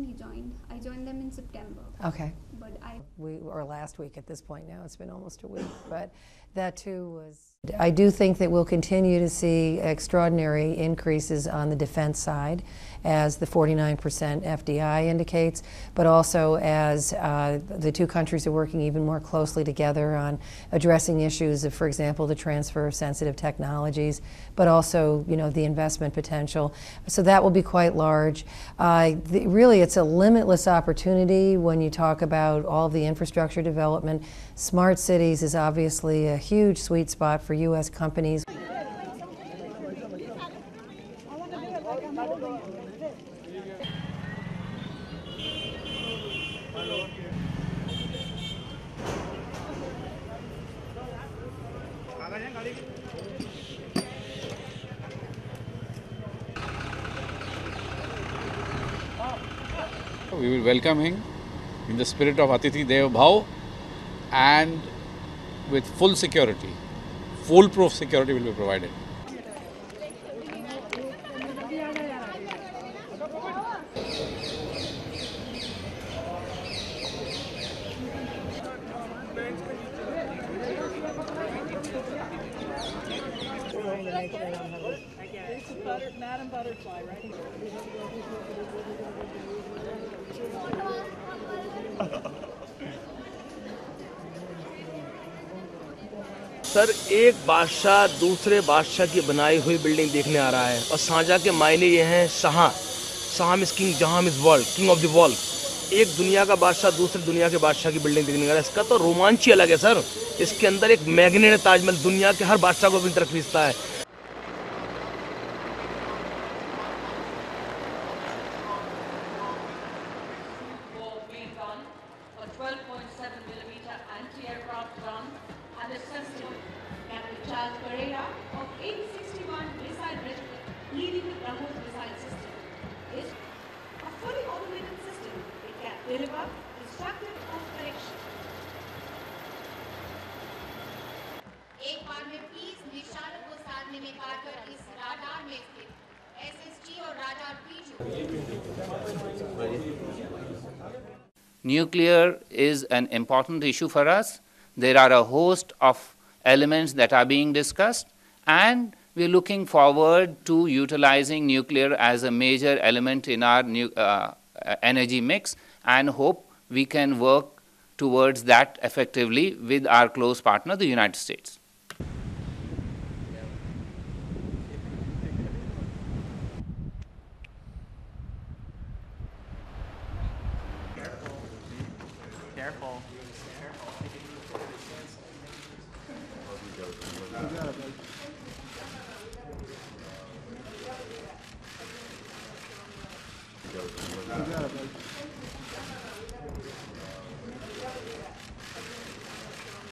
recently joined. I joined them in September. Okay. But we were last week at this point now. It's been almost a week, but that too was. I do think that we'll continue to see extraordinary increases on the defense side, as the 49% FDI indicates, but also as the two countries are working even more closely together on addressing issues of, for example, the transfer of sensitive technologies, but also, you know, the investment potential. So that will be quite large. Really, it's a limitless opportunity when you talk about all of the infrastructure development. Smart cities is obviously a huge sweet spot for U.S. companies. We will welcome him in the spirit of Atithi Devo Bhava and with full security, foolproof security will be provided. Madam Butterfly, right? Sir, एक बादशाह दूसरे बादशाह की बनाई हुई building देखने आ रहा है और साझा के मायने ये हैं शाह। शाह इज किंग, जहां is world, king of the world. एक दुनिया का बादशाह दूसरे दुनिया के बादशाह की बिल्डिंग देखने आ रहा है। इसका तो रोमांच ही अलग है सर। इसके अंदर एक मैग्नेट है ताजमहल, दुनिया के हर बादशाह को अपनी तरफ खींचता है। And successful Captain Charles Pereira of 1861 missile regiment, leading the Ramu missile system. It's a fully automated system. It can deliver destructive force correction. एक बार में 20 निशानों को साधने में कारगर इस राडार में स्थित SSG और राडार पीछे। Nuclear is an important issue for us. There are a host of elements that are being discussed, and we're looking forward to utilizing nuclear as a major element in our new, energy mix, and hope we can work towards that effectively with our close partner, the United States. Careful. Careful.